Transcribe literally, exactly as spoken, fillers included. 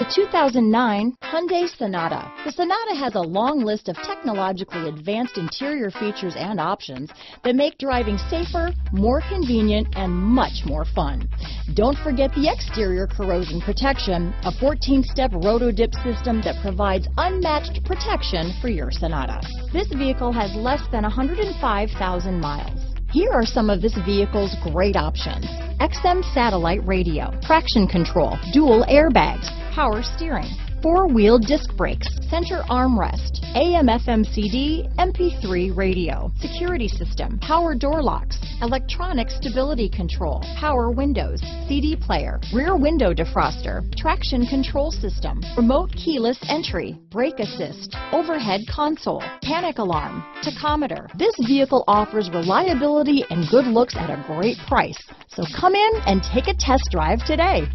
The two thousand nine Hyundai Sonata. The Sonata has a long list of technologically advanced interior features and options that make driving safer, more convenient, and much more fun. Don't forget the exterior corrosion protection, a fourteen-step roto-dip system that provides unmatched protection for your Sonata. This vehicle has less than one hundred five thousand miles. Here are some of this vehicle's great options: X M satellite radio, traction control, dual airbags, power steering, four-wheel disc brakes, center armrest, A M F M C D, M P three radio, security system, power door locks, electronic stability control, power windows, C D player, rear window defroster, traction control system, remote keyless entry, brake assist, overhead console, panic alarm, tachometer. This vehicle offers reliability and good looks at a great price. So come in and take a test drive today.